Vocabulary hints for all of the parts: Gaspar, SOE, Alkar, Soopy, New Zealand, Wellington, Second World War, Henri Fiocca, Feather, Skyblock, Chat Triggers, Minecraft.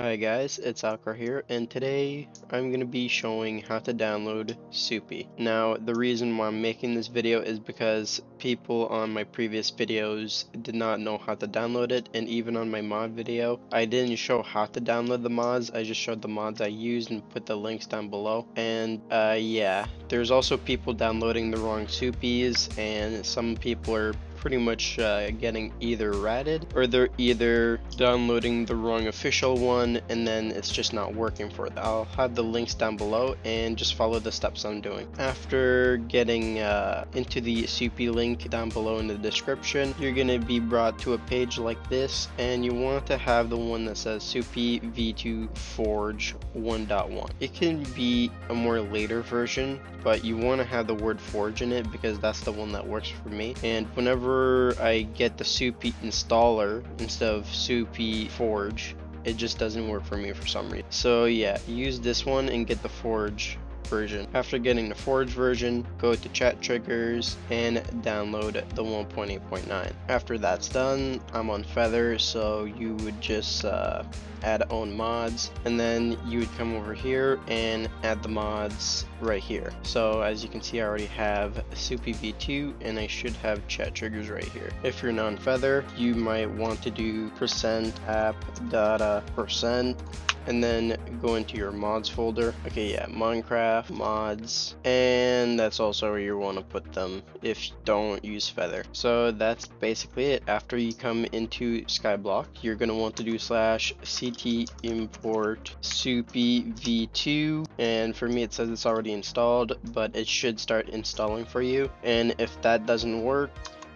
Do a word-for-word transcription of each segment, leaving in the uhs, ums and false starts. Hi guys, it's Alkar here, and today I'm going to be showing how to download Soopy. Now, the reason why I'm making this video is because people on my previous videos did not know how to download it, and even on my mod video, I didn't show how to download the mods, I just showed the mods I used and put the links down below. And, uh, yeah, there's also people downloading the wrong Soopys, and some people are pretty much uh, getting either ratted or they're either downloading the wrong official one and then it's just not working for them. I'll have the links down below and just follow the steps I'm doing. After getting uh, into the Soopy link down below in the description, you're gonna be brought to a page like this, and you want to have the one that says Soopy V two Forge one point one. It can be a more later version, but you want to have the word Forge in it because that's the one that works for me, and whenever I get the Soopy installer instead of Soopy Forge, it just doesn't work for me for some reason. So yeah, use this one and get the Forge version. After getting the Forge version, go to Chat Triggers and download the one point eight point nine. After that's done, I'm on Feather, so you would just uh, add own mods, and then you would come over here and add the mods right here. So as you can see, I already have Soopy V two and I should have Chat Triggers right here. If you're not on Feather, you might want to do percent app data percent and then go into your mods folder. Okay, yeah, Minecraft mods, and that's also where you want to put them if you don't use Feather. So that's basically it. After you come into Skyblock, you're going to want to do slash ct import Soopy v two, and for me it says it's already installed, but it should start installing for you. And if that doesn't work,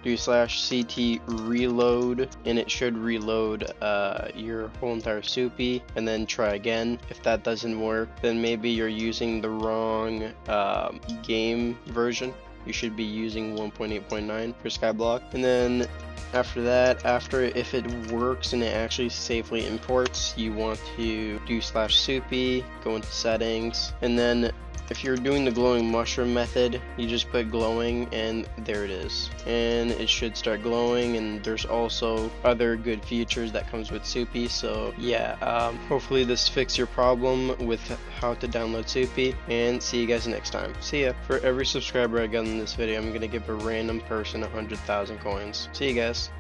do slash ct reload, and it should reload uh, your whole entire Soopy, and then try again. If that doesn't work, then maybe you're using the wrong uh, game version. You should be using one point eight point nine for Skyblock. And then after that, after if it works and it actually safely imports, you want to do slash Soopy, go into settings, and then if you're doing the glowing mushroom method, you just put glowing, and there it is, and it should start glowing. And there's also other good features that comes with Soopy. So yeah, um, hopefully this fixed your problem with how to download Soopy, and see you guys next time. See ya. For every subscriber I got in this video, I'm gonna give a random person a hundred thousand coins. See you guys.